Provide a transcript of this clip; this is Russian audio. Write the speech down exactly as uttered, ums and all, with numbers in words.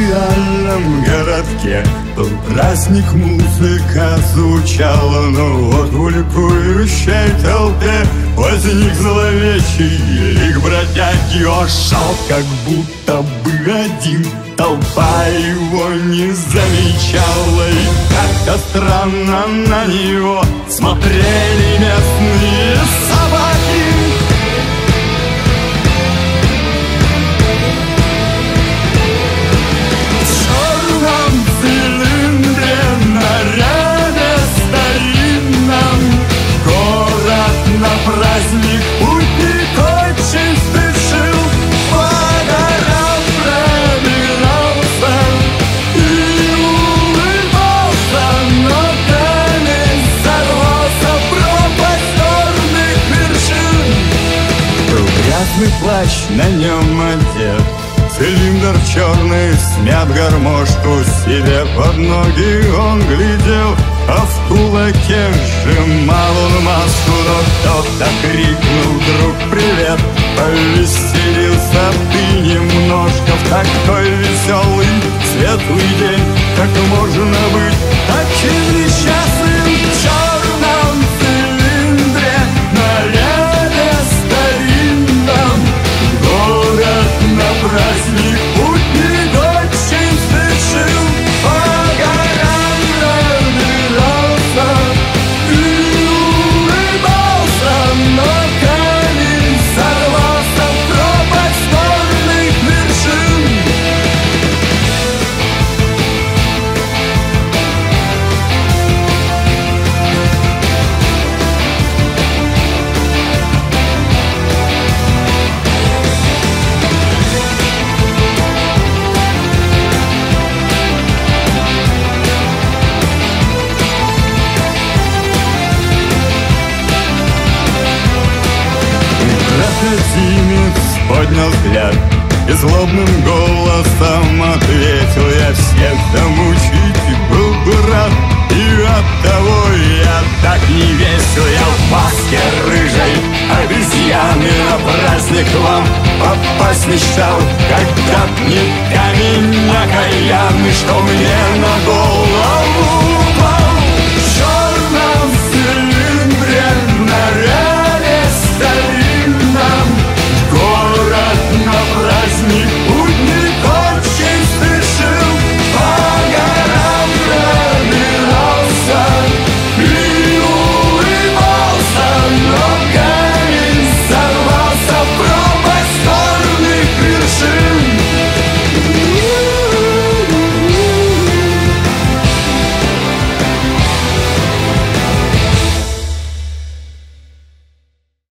индустриальном городке был праздник, музыка звучала, но вот в улькующей толпе возник зловещий лик бродяги. Ошел, как будто бы один, толпа его не замечала, и как-то странно на него смотрели местные собаки. Праздник путник очень спешил, по горам пробирался и улыбался, но камень сорвался в пропасть горных вершин. Был грязный плащ, на нем одет цилиндр черный, смят гармошку себе под ноги он глядел, а в кулаке сжимал он маску. Но кто-то крикнул вдруг привет, повеселился ты немножко в такой веселый светлый день. Как можно быть таким несчастным? В черном цилиндре, наряде старинном, город на праздник путник очень спешил, по горам пробирался и улыбался, но камень сорвался в пропасть горных вершин. Зимец поднял взгляд и злобным голосом ответил: я всех замучить был бы рад, и оттого я так не весел. Я в маске рыжей обезьяны на праздник вам попасть мечтал, когда б не камень окаянный, что мне